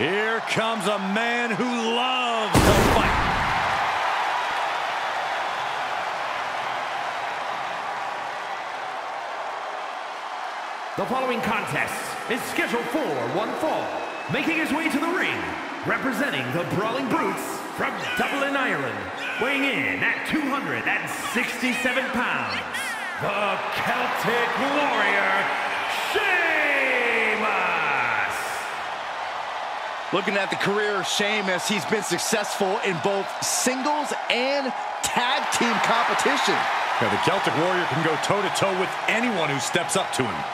Here comes a man who loves to fight. The following contest is scheduled for one fall. Making his way to the ring, representing the Brawling Brutes from Dublin, Ireland, weighing in at 267 pounds, the Celtic Warrior, Sheamus! Looking at the career of Sheamus, he's been successful in both singles and tag team competition. Now, the Celtic Warrior can go toe-to-toe with anyone who steps up to him.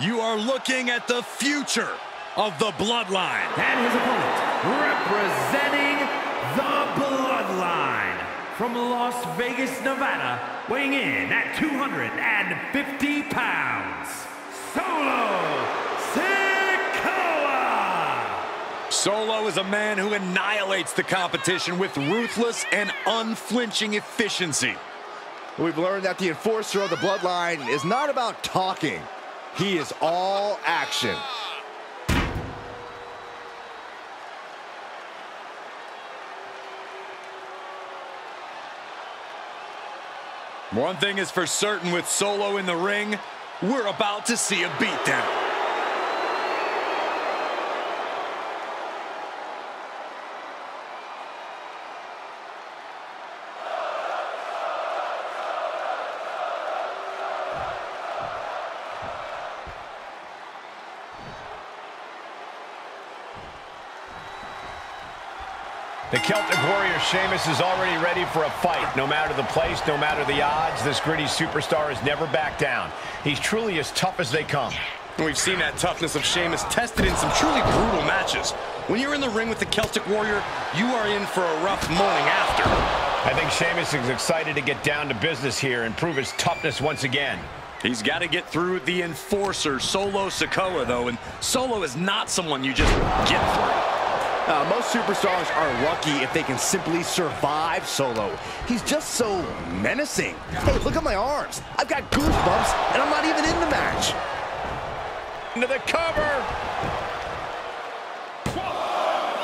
You are looking at the future of the Bloodline. And his opponent, representing the Bloodline, from Las Vegas, Nevada, weighing in at 250 pounds, Solo Sikoa. Solo is a man who annihilates the competition with ruthless and unflinching efficiency. We've learned that the enforcer of the Bloodline is not about talking. He is all action. One thing is for certain with Solo in the ring, we're about to see a beatdown. The Celtic Warrior, Sheamus, is already ready for a fight. No matter the place, no matter the odds, this gritty superstar has never backed down. He's truly as tough as they come. And we've seen that toughness of Sheamus tested in some truly brutal matches. When you're in the ring with the Celtic Warrior, you are in for a rough morning after. I think Sheamus is excited to get down to business here and prove his toughness once again. He's got to get through the enforcer, Solo Sikoa, though, and Solo is not someone you just get through. Most superstars are lucky if they can simply survive Solo. He's just so menacing. Hey, look at my arms. I've got goosebumps, and I'm not even in the match. Into the cover.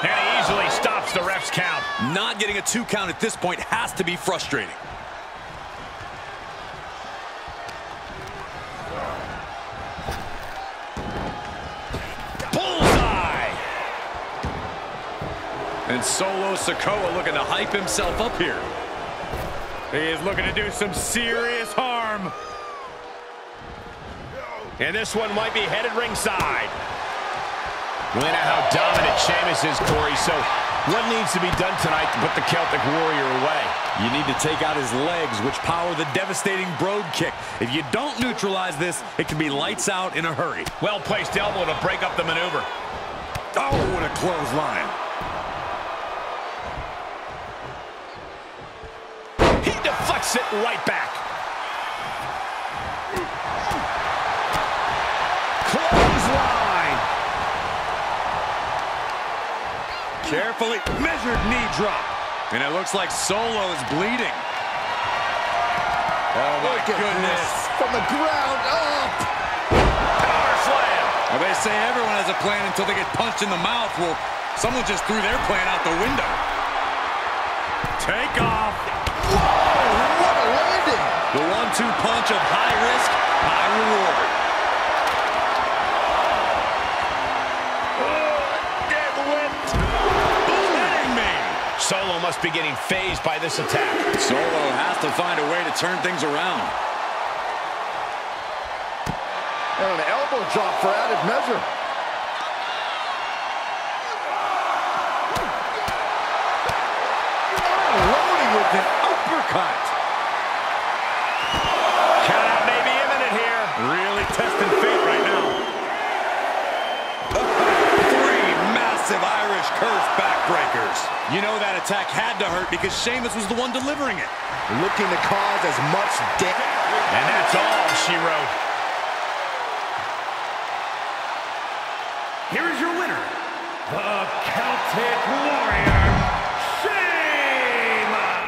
And he easily stops the ref's count. Not getting a 2 count at this point has to be frustrating. And Solo Sikoa looking to hype himself up here. He is looking to do some serious harm. And this one might be headed ringside. Look at how dominant Sheamus is, Corey. So what needs to be done tonight to put the Celtic Warrior away? You need to take out his legs, which power the devastating Brogue Kick. If you don't neutralize this, it can be lights out in a hurry. Well-placed elbow to break up the maneuver. Oh, what a clothesline. Deflects it right back. Clothesline. Carefully measured knee drop. And it looks like Solo is bleeding. Oh, my goodness. From the ground up. Power slam. Well, they say everyone has a plan until they get punched in the mouth. Well, someone just threw their plan out the window. Take off. Whoa. The 1-2 punch of high risk, high reward. Oh, dead whipped. Hitting me. Solo must be getting phased by this attack. Solo has to find a way to turn things around. And an elbow drop for added measure. Oh, loading with an uppercut. Really testing fate right now. Three massive Irish Curse backbreakers. You know that attack had to hurt because Sheamus was the one delivering it. Looking to cause as much damage. And that's all she wrote. Here is your winner. Kick Warrior, Sheamus!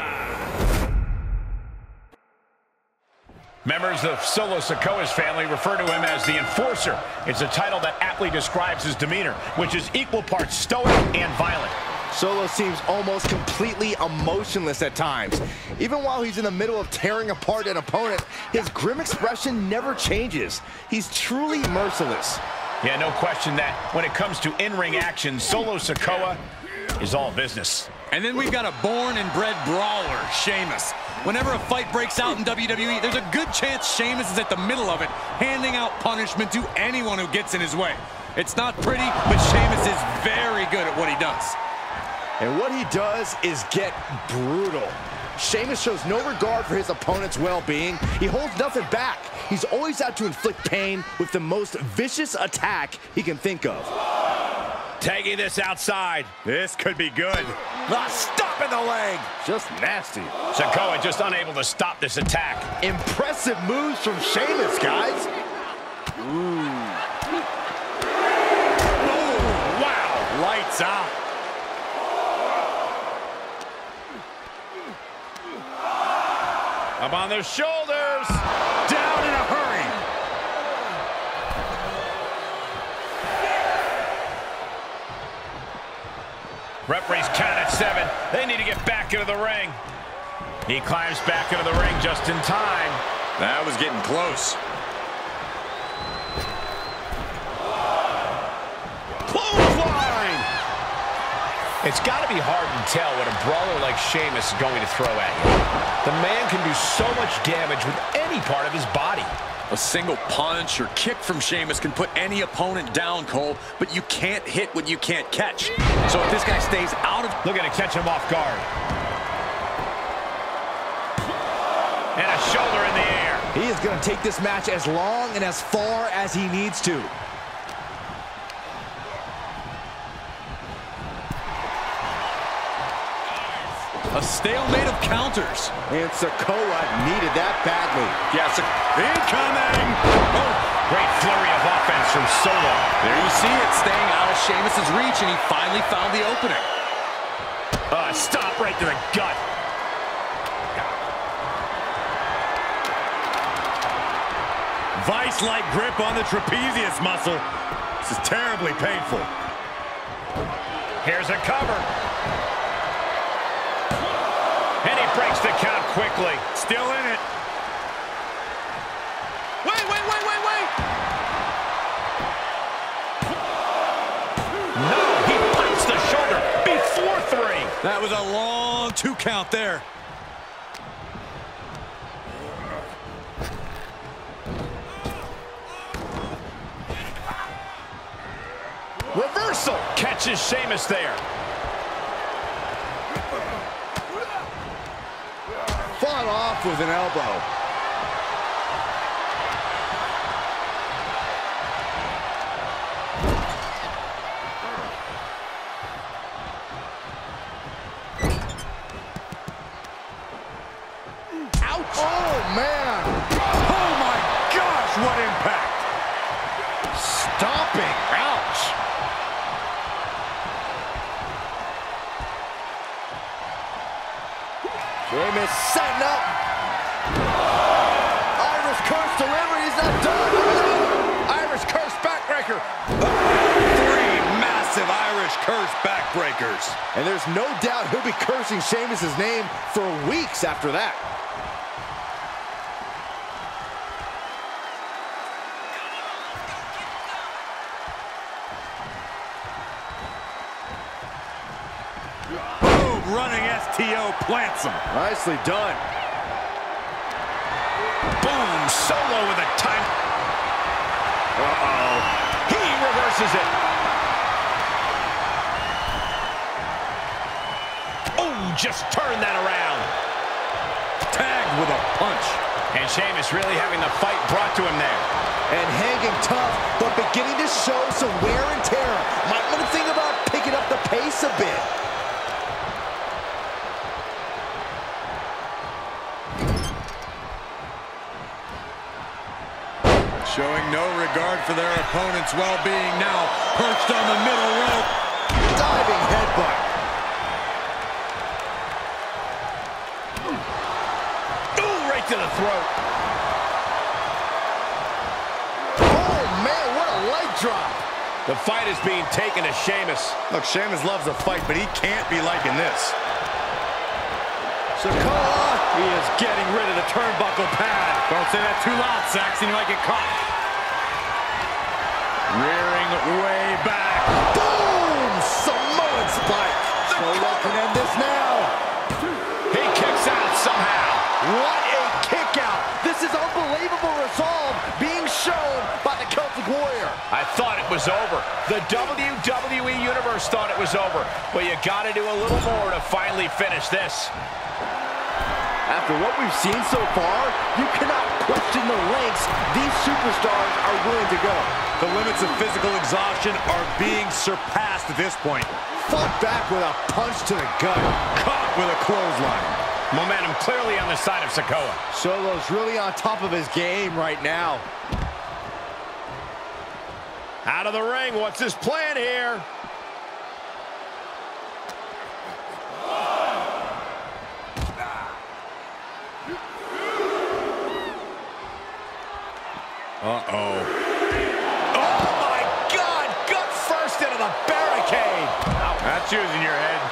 Members of Solo Sikoa's family refer to him as the Enforcer. It's a title that aptly describes his demeanor, which is equal parts stoic and violent. Solo seems almost completely emotionless at times. Even while he's in the middle of tearing apart an opponent, his grim expression never changes. He's truly merciless. Yeah, no question that when it comes to in-ring action, Solo Sikoa is all business. And then we've got a born and bred brawler, Sheamus. Whenever a fight breaks out in WWE, there's a good chance Sheamus is at the middle of it, handing out punishment to anyone who gets in his way. It's not pretty, but Sheamus is very good at what he does. And what he does is get brutal. Sheamus shows no regard for his opponent's well-being. He holds nothing back. He's always out to inflict pain with the most vicious attack he can think of. Tagging this outside. This could be good. A stop in the leg. Just nasty. Sikoa just unable to stop this attack. Impressive moves from Sheamus, guys. Ooh. Ooh, wow. Lights out. Up on their shoulders, down in a hurry. Referee's count at 7. They need to get back into the ring. He climbs back into the ring just in time. That was getting close. Clothesline! It's got to be hard to tell what a brawler like Sheamus is going to throw at you. The man can do so much damage with any part of his body. A single punch or kick from Sheamus can put any opponent down, Cole, but you can't hit what you can't catch. So if this guy stays out of... Looking to catch him off guard. And a shoulder in the air. He is going to take this match as long and as far as he needs to. A stalemate of counters. And Sikoa needed that badly. Yes, incoming! Oh, great flurry of offense from Solo. There you see it, staying out of Sheamus's reach, and he finally found the opening. Stop right to the gut. Vice-like grip on the trapezius muscle. This is terribly painful. Here's a cover. And he breaks the count quickly. Still in it. Wait, wait, wait, wait, wait! No, he bites the shoulder before 3. That was a long 2 count there. Reversal catches Sheamus there. Off with an elbow. Ouch! Oh, man! Oh, my gosh, what impact! Stomping! Ouch! Sheamus setting up. Irish Curse delivery. He's not done. Irish Curse backbreaker. 3 massive Irish Curse backbreakers. And there's no doubt he'll be cursing Sheamus's name for weeks after that. Running STO plants him. Nicely done. Boom, Solo with a time. Uh-oh. He reverses it. Oh, just turn that around. Tagged with a punch. And Sheamus really having the fight brought to him there. And hanging tough, but beginning to show some wear and tear. Might want to think about picking up the pace a bit. Showing no regard for their opponent's well-being now. Perched on the middle rope. Diving headbutt. The fight is being taken to Sheamus. Look, Sheamus loves a fight, but he can't be liking this. Sikoa, he is getting rid of the turnbuckle pad. Don't say that too loud, Saxon, you might get caught. Rearing way back. Boom! Samoan spike. Solo can end this now. He kicks out somehow. What a kick out. This is unbelievable resolve being shown by the Celtic Warrior. I thought it was over. The WWE Universe thought it was over. But you got to do a little more to finally finish this. After what we've seen so far, you cannot question the lengths these superstars are willing to go. The limits of physical exhaustion are being surpassed at this point. Fought back with a punch to the gut. Caught with a clothesline. Momentum clearly on the side of Sikoa. Solo's really on top of his game right now. Out of the ring, what's his plan here? Uh-oh. Oh, my God! Gut first into the barricade! Ow. That's using your head.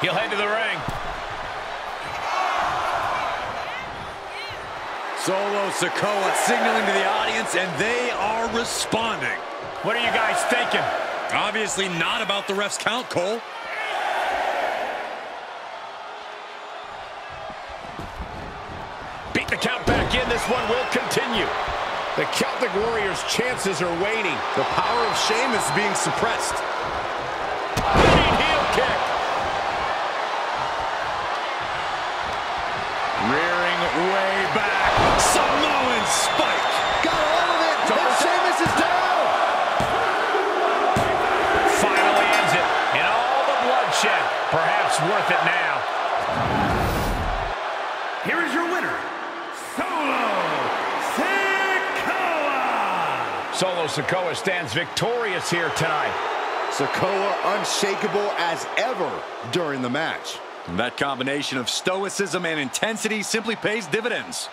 He'll head to the ring. Solo Sikoa signaling to the audience, and they are responding. What are you guys thinking? Obviously not about the ref's count, Cole. Beat the count back in. This one will continue. The Celtic Warrior's chances are waning. The power of Sheamus is being suppressed. Leading heel kick. Rearing way back. Samoan spike. Got all of it. And Sheamus is down. Finally ends it. And all the bloodshed. Perhaps worth it now. Here is your winner. Solo Sikoa. Solo Sikoa stands victorious here tonight. Sikoa unshakable as ever during the match. That combination of stoicism and intensity simply pays dividends.